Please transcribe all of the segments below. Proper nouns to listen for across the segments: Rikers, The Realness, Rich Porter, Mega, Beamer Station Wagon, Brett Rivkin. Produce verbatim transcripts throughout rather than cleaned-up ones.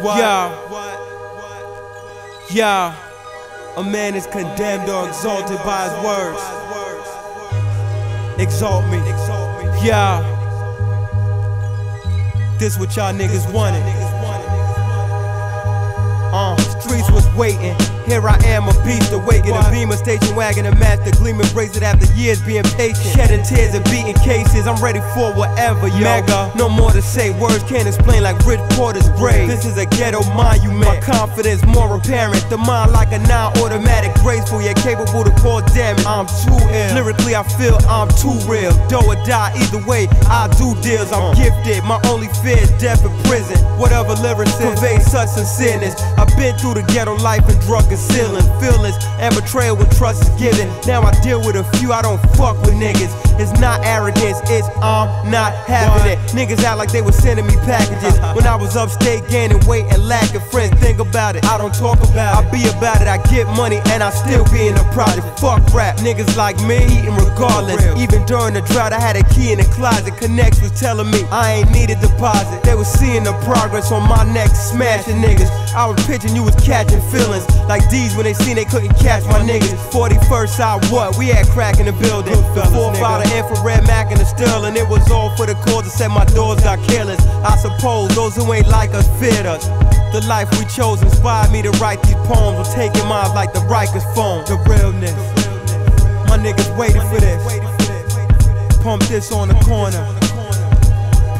What? Yo. Yo. A man is condemned or exalted by his words. Exalt me. Yo. This what y'all niggas wanted. Uh, streets was waiting. Here I am, a beast, awakened, a beamer, station wagon, a master gleaming, brazen after years being patient, shedding tears and beating cases. I'm ready for whatever, yo. Mega, no more to say, words can't explain like Rich Porter's grave. This is a ghetto monument, my confidence more apparent. The mind like a non-automatic, graceful yet capable to cause damage. I'm too ill, lyrically I feel I'm too real. Do or die, either way, I do deals. I'm gifted, my only fear is death and prison. Whatever lyrics convey such sincereness. I've been through the ghetto life and drug and concealing feelings and betrayal when trust is given. Now I deal with a few, I don't fuck with niggas. It's not arrogance, it's I'm not having it. Niggas act like they were sending me packages when I was upstate gaining weight and lacking friends. Think about it, I don't talk about it, I be about it. I get money and I still be in the project. Fuck rap, niggas like me eating regardless. Even during the drought I had a key in the closet. Connects was telling me I ain't need a deposit. They was seeing the progress on my neck, smashing niggas. I was pitching, you was catching feelings like these when they seen they couldn't catch my niggas. forty-first side, what? We had crack in the building. The four five, the infrared Mac and the still, and it was all for the cause to set my doors got killers. I suppose those who ain't like us feared us. The life we chose inspired me to write these poems. I'm taking mine like the Rikers phone. The realness, my niggas waiting for this. Pump this on the corner.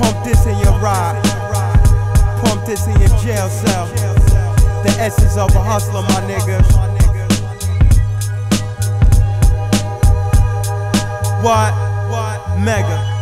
Pump this in your ride. Pump this in your jail cell. The essence of a hustler, my nigga. What? Mega.